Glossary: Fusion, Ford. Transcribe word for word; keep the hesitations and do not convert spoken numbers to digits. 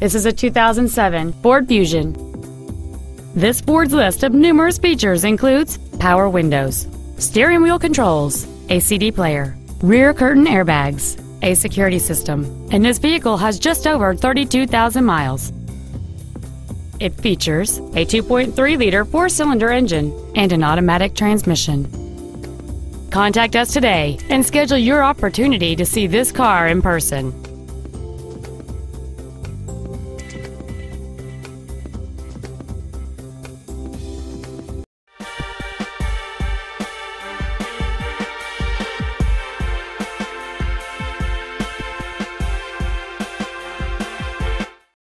This is a two thousand seven Ford Fusion. This Ford's list of numerous features includes power windows, steering wheel controls, a C D player, rear curtain airbags, a security system, and this vehicle has just over thirty-two thousand miles. It features a two point three liter four-cylinder engine and an automatic transmission. Contact us today and schedule your opportunity to see this car in person.